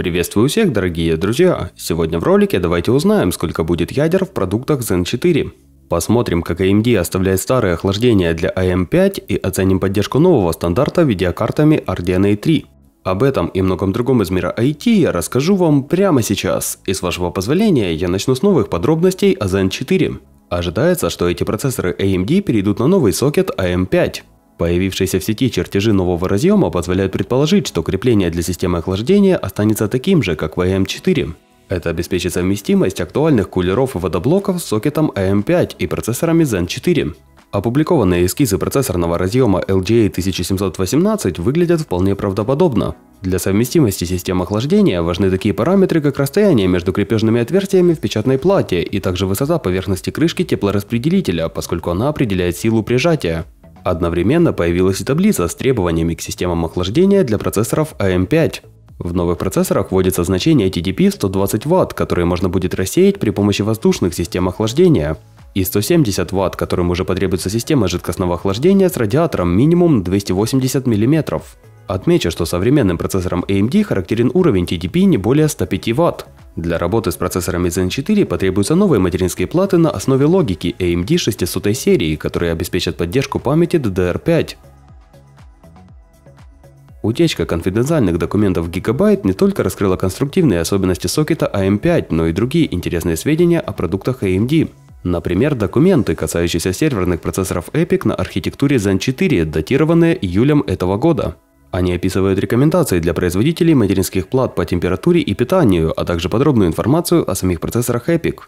Приветствую всех, дорогие друзья! Сегодня в ролике давайте узнаем, сколько будет ядер в продуктах Zen 4. Посмотрим, как AMD оставляет старые охлаждения для AM5 и оценим поддержку нового стандарта видеокартами RDNA 3. Об этом и многом другом из мира IT я расскажу вам прямо сейчас. И с вашего позволения я начну с новых подробностей о Zen 4. Ожидается, что эти процессоры AMD перейдут на новый сокет AM5. Появившиеся в сети чертежи нового разъема позволяют предположить, что крепление для системы охлаждения останется таким же, как в AM4. Это обеспечит совместимость актуальных кулеров и водоблоков с сокетом AM5 и процессорами Zen 4. Опубликованные эскизы процессорного разъема LGA 1718 выглядят вполне правдоподобно. Для совместимости систем охлаждения важны такие параметры, как расстояние между крепежными отверстиями в печатной плате и также высота поверхности крышки теплораспределителя, поскольку она определяет силу прижатия. Одновременно появилась и таблица с требованиями к системам охлаждения для процессоров AM5. В новых процессорах вводится значение TDP 120 Вт, которые можно будет рассеять при помощи воздушных систем охлаждения, и 170 Вт, которым уже потребуется система жидкостного охлаждения с радиатором минимум 280 мм. Отмечу, что современным процессорам AMD характерен уровень TDP не более 105 Вт. Для работы с процессорами Zen 4 потребуются новые материнские платы на основе логики AMD 600 серии, которые обеспечат поддержку памяти DDR5. Утечка конфиденциальных документов Gigabyte не только раскрыла конструктивные особенности сокета AM5, но и другие интересные сведения о продуктах AMD. Например, документы, касающиеся серверных процессоров EPYC на архитектуре Zen 4, датированные июлем этого года. Они описывают рекомендации для производителей материнских плат по температуре и питанию, а также подробную информацию о самих процессорах EPYC.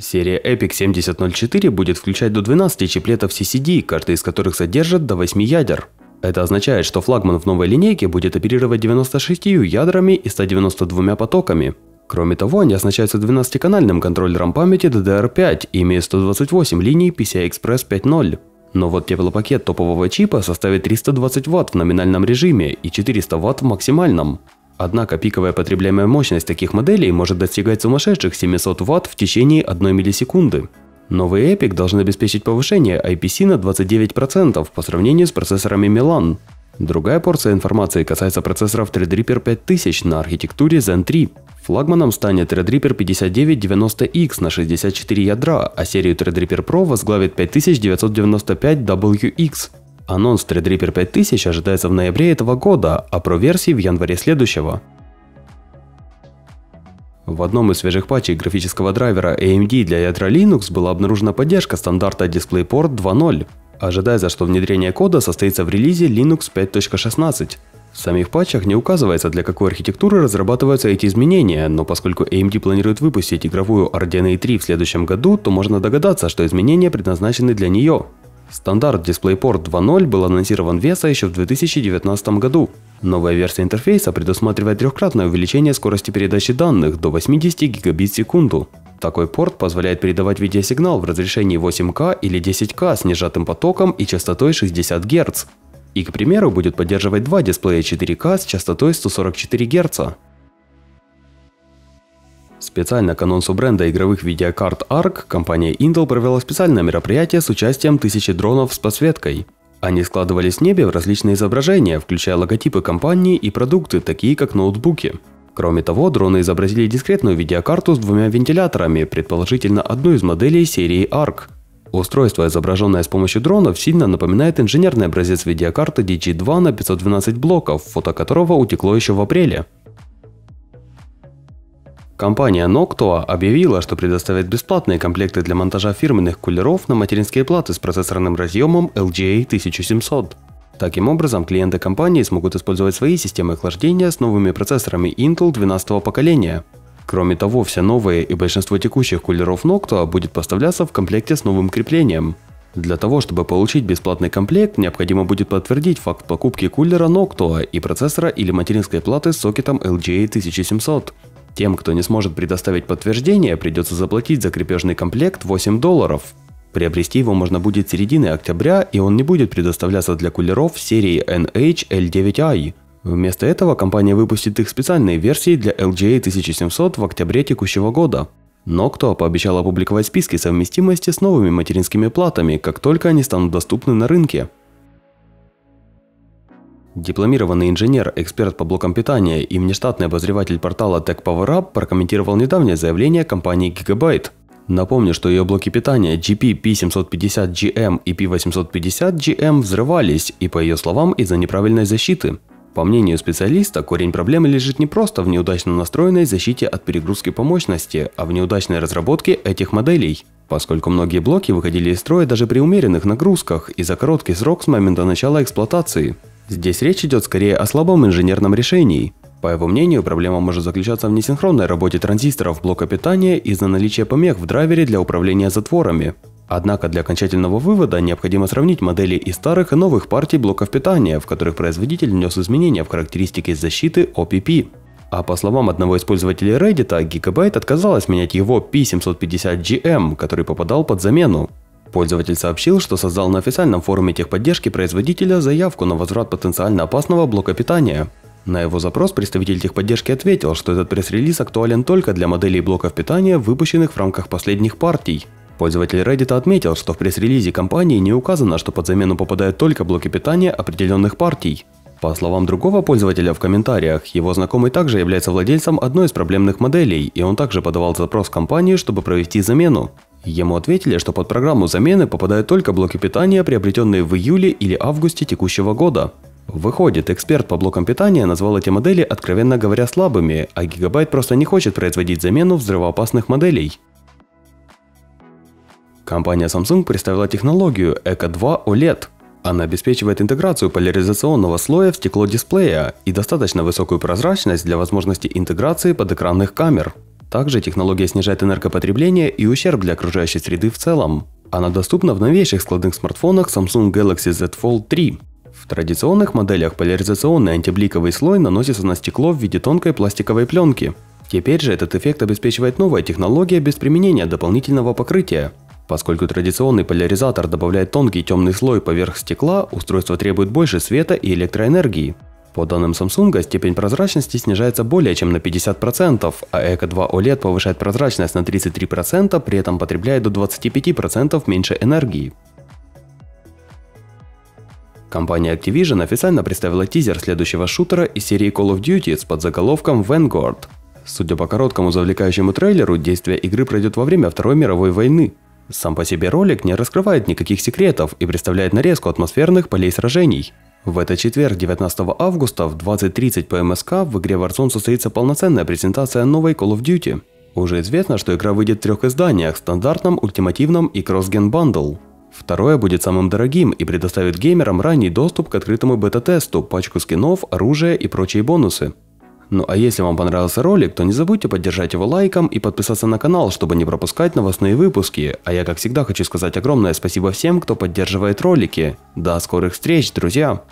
Серия EPYC 7004 будет включать до 12 чиплетов CCD, каждый из которых содержит до 8 ядер. Это означает, что флагман в новой линейке будет оперировать 96 ядрами и 192 потоками. Кроме того, они оснащаются 12-канальным контроллером памяти DDR5, имея 128 линий PCI-Express 5.0. Но вот теплопакет топового чипа составит 320 Вт в номинальном режиме и 400 Вт в максимальном. Однако пиковая потребляемая мощность таких моделей может достигать сумасшедших 700 Вт в течение 1 миллисекунды. Новый EPYC должен обеспечить повышение IPC на 29% по сравнению с процессорами Milan. Другая порция информации касается процессоров Threadripper 5000 на архитектуре Zen 3. Флагманом станет Threadripper 5990X на 64 ядра, а серию Threadripper Pro возглавит 5995WX. Анонс Threadripper 5000 ожидается в ноябре этого года, а Pro-версии в январе следующего. В одном из свежих патчей графического драйвера AMD для ядра Linux была обнаружена поддержка стандарта DisplayPort 2.0. Ожидается, что внедрение кода состоится в релизе Linux 5.16. В самих патчах не указывается, для какой архитектуры разрабатываются эти изменения, но поскольку AMD планирует выпустить игровую RDNA 3 в следующем году, то можно догадаться, что изменения предназначены для нее. Стандарт DisplayPort 2.0 был анонсирован VESA еще в 2019 году. Новая версия интерфейса предусматривает трехкратное увеличение скорости передачи данных до 80 гигабит в секунду. Такой порт позволяет передавать видеосигнал в разрешении 8К или 10К с несжатым потоком и частотой 60 Гц. И, к примеру, будет поддерживать два дисплея 4К с частотой 144 Гц. Специально к анонсу бренда игровых видеокарт Arc компания Intel провела специальное мероприятие с участием 1000 дронов с подсветкой. Они складывались в небе в различные изображения, включая логотипы компании и продукты, такие как ноутбуки. Кроме того, дроны изобразили дискретную видеокарту с двумя вентиляторами, предположительно одну из моделей серии Arc. Устройство, изображенное с помощью дронов, сильно напоминает инженерный образец видеокарты DG2 на 512 блоков, фото которого утекло еще в апреле. Компания Noctua объявила, что предоставит бесплатные комплекты для монтажа фирменных кулеров на материнские платы с процессорным разъемом LGA 1700. Таким образом, клиенты компании смогут использовать свои системы охлаждения с новыми процессорами Intel 12-го поколения. Кроме того, все новые и большинство текущих кулеров Noctua будет поставляться в комплекте с новым креплением. Для того, чтобы получить бесплатный комплект, необходимо будет подтвердить факт покупки кулера Noctua и процессора или материнской платы с сокетом LGA 1700. Тем, кто не сможет предоставить подтверждение, придется заплатить за крепежный комплект $8. Приобрести его можно будет с середины октября, и он не будет предоставляться для кулеров серии NH-L9i. Вместо этого компания выпустит их специальные версии для LGA 1700 в октябре текущего года. Noctua пообещала опубликовать списки совместимости с новыми материнскими платами, как только они станут доступны на рынке. Дипломированный инженер, эксперт по блокам питания и внештатный обозреватель портала TechPowerUp прокомментировал недавнее заявление компании Gigabyte. Напомню, что ее блоки питания GP-P750GM и P850GM взрывались, и по ее словам, из-за неправильной защиты. По мнению специалиста, корень проблемы лежит не просто в неудачно настроенной защите от перегрузки по мощности, а в неудачной разработке этих моделей, поскольку многие блоки выходили из строя даже при умеренных нагрузках и за короткий срок с момента начала эксплуатации. Здесь речь идет скорее о слабом инженерном решении. По его мнению, проблема может заключаться в несинхронной работе транзисторов блока питания из-за наличия помех в драйвере для управления затворами. Однако для окончательного вывода необходимо сравнить модели и старых, и новых партий блоков питания, в которых производитель внес изменения в характеристики защиты OPP. А по словам одного из пользователей Reddit, Gigabyte отказалась менять его P750GM, который попадал под замену. Пользователь сообщил, что создал на официальном форуме техподдержки производителя заявку на возврат потенциально опасного блока питания. На его запрос представитель техподдержки ответил, что этот пресс-релиз актуален только для моделей блоков питания, выпущенных в рамках последних партий. Пользователь Reddit отметил, что в пресс-релизе компании не указано, что под замену попадают только блоки питания определенных партий. По словам другого пользователя в комментариях, его знакомый также является владельцем одной из проблемных моделей, и он также подавал запрос в компанию, чтобы провести замену. Ему ответили, что под программу замены попадают только блоки питания, приобретенные в июле или августе текущего года. Выходит, эксперт по блокам питания назвал эти модели, откровенно говоря, слабыми, а Gigabyte просто не хочет производить замену взрывоопасных моделей. Компания Samsung представила технологию Eco2 OLED. Она обеспечивает интеграцию поляризационного слоя в стекло дисплея и достаточно высокую прозрачность для возможности интеграции подэкранных камер. Также технология снижает энергопотребление и ущерб для окружающей среды в целом. Она доступна в новейших складных смартфонах Samsung Galaxy Z Fold 3. В традиционных моделях поляризационный антибликовый слой наносится на стекло в виде тонкой пластиковой пленки. Теперь же этот эффект обеспечивает новая технология без применения дополнительного покрытия. Поскольку традиционный поляризатор добавляет тонкий темный слой поверх стекла, устройство требует больше света и электроэнергии. По данным Samsung, степень прозрачности снижается более чем на 50%, а Eco2 OLED повышает прозрачность на 33%, при этом потребляет до 25% меньше энергии. Компания Activision официально представила тизер следующего шутера из серии Call of Duty с подзаголовком Vanguard. Судя по короткому завлекающему трейлеру, действие игры пройдет во время Второй мировой войны. Сам по себе ролик не раскрывает никаких секретов и представляет нарезку атмосферных полей сражений. В этот четверг, 19 августа, в 20:30 по МСК в игре Warzone состоится полноценная презентация новой Call of Duty. Уже известно, что игра выйдет в трех изданиях – стандартном, ультимативном и Cross-Gen Bundle. Второе будет самым дорогим и предоставит геймерам ранний доступ к открытому бета-тесту, пачку скинов, оружия и прочие бонусы. Ну а если вам понравился ролик, то не забудьте поддержать его лайком и подписаться на канал, чтобы не пропускать новостные выпуски. А я, как всегда, хочу сказать огромное спасибо всем, кто поддерживает ролики. До скорых встреч, друзья!